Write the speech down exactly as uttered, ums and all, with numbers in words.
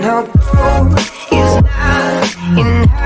and I'll go. He's not enough.